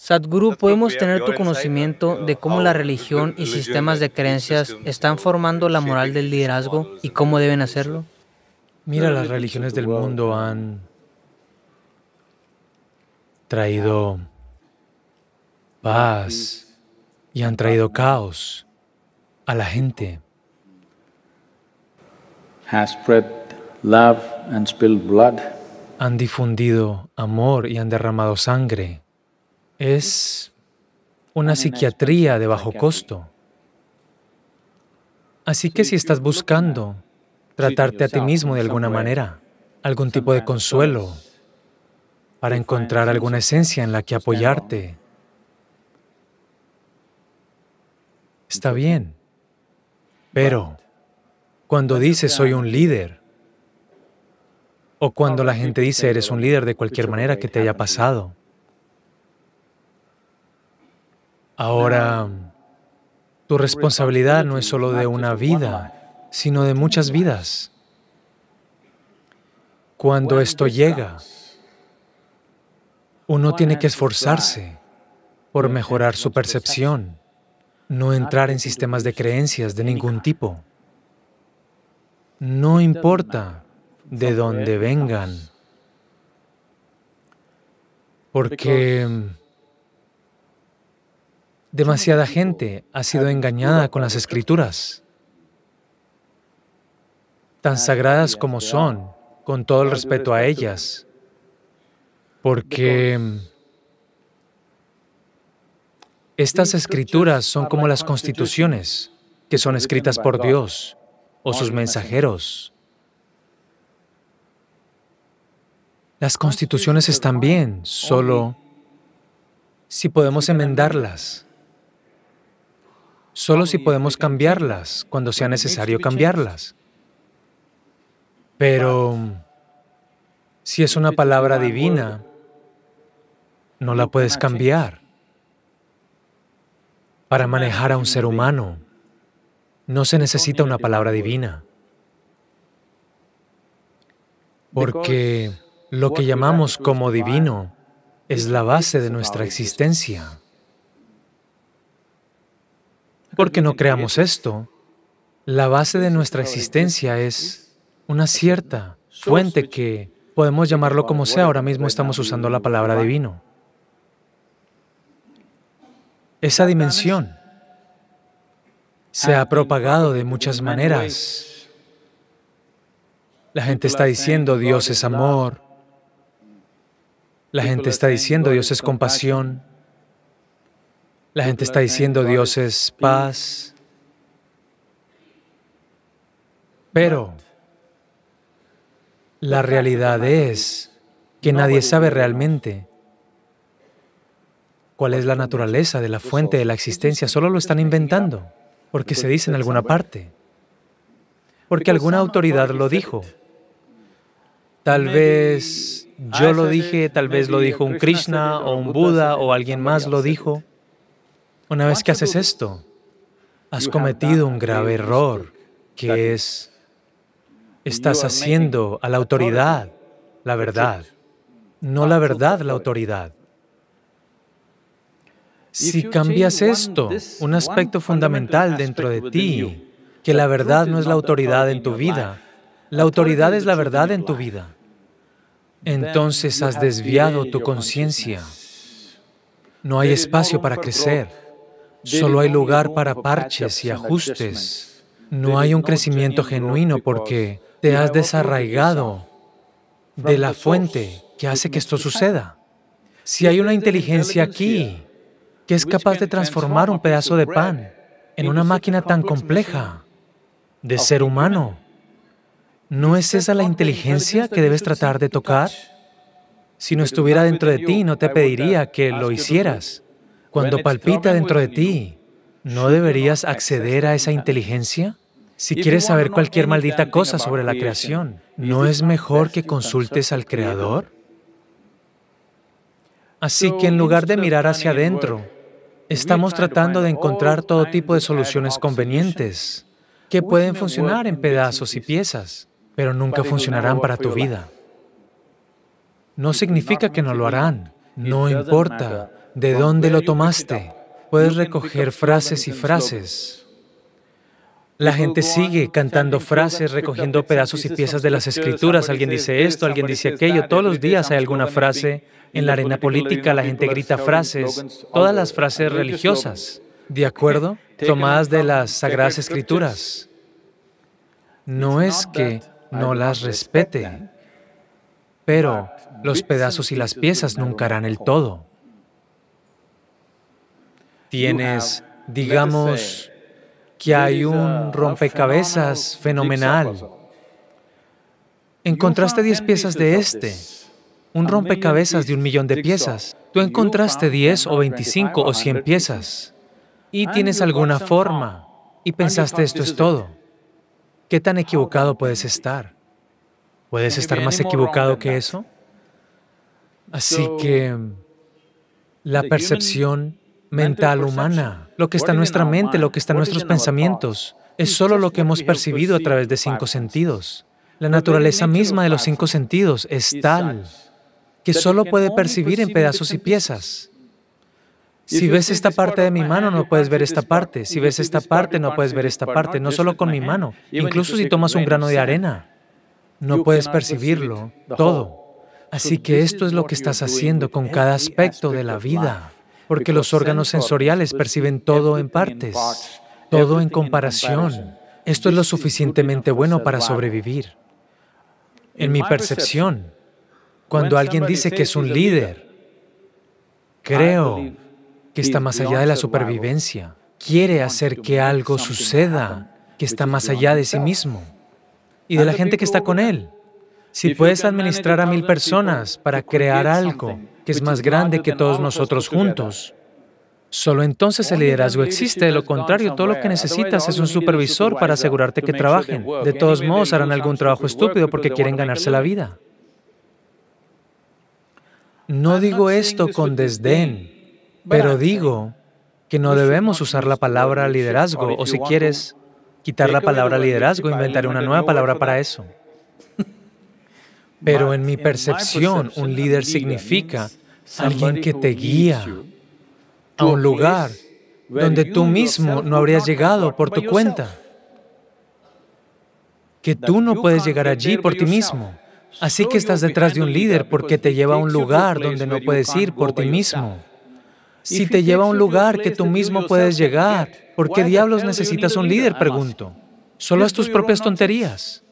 Sadhguru, podemos tener tu conocimiento de cómo la religión y sistemas de creencias están formando la moral del liderazgo y cómo deben hacerlo. Mira, las religiones del mundo han traído paz y han traído caos a la gente. Han difundido amor y han derramado sangre. Es una psiquiatría de bajo costo. Así que si estás buscando tratarte a ti mismo de alguna manera, algún tipo de consuelo, para encontrar alguna esencia en la que apoyarte, está bien. Pero cuando dices soy un líder, o cuando la gente dice eres un líder de cualquier manera que te haya pasado, ahora, tu responsabilidad no es solo de una vida, sino de muchas vidas. Cuando esto llega, uno tiene que esforzarse por mejorar su percepción, no entrar en sistemas de creencias de ningún tipo. No importa de dónde vengan, porque demasiada gente ha sido engañada con las Escrituras, tan sagradas como son, con todo el respeto a ellas, porque estas Escrituras son como las constituciones que son escritas por Dios o sus mensajeros. Las constituciones están bien, solo si podemos enmendarlas. Solo si podemos cambiarlas, cuando sea necesario cambiarlas. Pero si es una palabra divina, no la puedes cambiar. Para manejar a un ser humano, no se necesita una palabra divina. Porque lo que llamamos como divino es la base de nuestra existencia. Porque no creamos esto, la base de nuestra existencia es una cierta fuente que podemos llamarlo como sea, ahora mismo estamos usando la palabra divino. Esa dimensión se ha propagado de muchas maneras. La gente está diciendo Dios es amor, la gente está diciendo Dios es compasión, la gente está diciendo Dios es paz, pero la realidad es que nadie sabe realmente cuál es la naturaleza de la fuente de la existencia, solo lo están inventando, porque se dice en alguna parte, porque alguna autoridad lo dijo. Tal vez yo lo dije, tal vez lo dijo un Krishna o un Buda o alguien más lo dijo. Una vez que haces esto, has cometido un grave error, que es, estás haciendo a la autoridad la verdad, no la verdad la autoridad. Si cambias esto, un aspecto fundamental dentro de ti, que la verdad no es la autoridad en tu vida, la autoridad es la verdad en tu vida, entonces has desviado tu conciencia. No hay espacio para crecer. Solo hay lugar para parches y ajustes. No hay un crecimiento genuino porque te has desarraigado de la fuente que hace que esto suceda. Si hay una inteligencia aquí que es capaz de transformar un pedazo de pan en una máquina tan compleja de ser humano, ¿no es esa la inteligencia que debes tratar de tocar? Si no estuviera dentro de ti, no te pediría que lo hicieras. Cuando palpita dentro de ti, ¿no deberías acceder a esa inteligencia? Si quieres saber cualquier maldita cosa sobre la creación, ¿no es mejor que consultes al Creador? Así que en lugar de mirar hacia adentro, estamos tratando de encontrar todo tipo de soluciones convenientes que pueden funcionar en pedazos y piezas, pero nunca funcionarán para tu vida. No significa que no lo harán, no importa. ¿de dónde lo tomaste? Puedes recoger frases y frases. La gente sigue cantando frases, recogiendo pedazos y piezas de las Escrituras. Alguien dice esto, alguien dice aquello. Todos los días hay alguna frase. En la arena política la gente grita frases, todas las frases religiosas, ¿de acuerdo? Tomadas de las Sagradas Escrituras. No es que no las respete, pero los pedazos y las piezas nunca harán el todo. Tienes, digamos, que hay un rompecabezas fenomenal. Encontraste 10 piezas de este, un rompecabezas de 1.000.000 de piezas. Tú encontraste 10 o 25 o 100 piezas y tienes alguna forma y pensaste esto es todo. ¿Qué tan equivocado puedes estar? ¿Puedes estar más equivocado que eso? Así que la percepción mental humana, lo que está en nuestra mente, lo que está en nuestros pensamientos, es solo lo que hemos percibido a través de 5 sentidos. La naturaleza misma de los 5 sentidos es tal que solo puede percibir en pedazos y piezas. Si ves esta parte de mi mano, no puedes ver esta parte. Si ves esta parte, no puedes ver esta parte. No solo con mi mano, incluso si tomas un grano de arena, no puedes percibirlo todo. Así que esto es lo que estás haciendo con cada aspecto de la vida. Porque los órganos sensoriales perciben todo en partes, todo en comparación. Esto es lo suficientemente bueno para sobrevivir. En mi percepción, cuando alguien dice que es un líder, creo que está más allá de la supervivencia. Quiere hacer que algo suceda, que está más allá de sí mismo y de la gente que está con él. Si puedes administrar a 1.000 personas para crear algo que es más grande que todos nosotros juntos, solo entonces el liderazgo existe. De lo contrario, todo lo que necesitas es un supervisor para asegurarte que trabajen. De todos modos, harán algún trabajo estúpido porque quieren ganarse la vida. No digo esto con desdén, pero digo que no debemos usar la palabra liderazgo, o si quieres quitar la palabra liderazgo, inventaré una nueva palabra para eso. Pero en mi percepción, un líder significa alguien que te guía a un lugar donde tú mismo no habrías llegado por tu cuenta, que tú no puedes llegar allí por ti mismo. Así que estás detrás de un líder porque te lleva a un lugar donde no puedes ir por ti mismo. Si te lleva a un lugar que tú mismo puedes llegar, ¿por qué diablos necesitas un líder?, pregunto. Solo haz tus propias tonterías.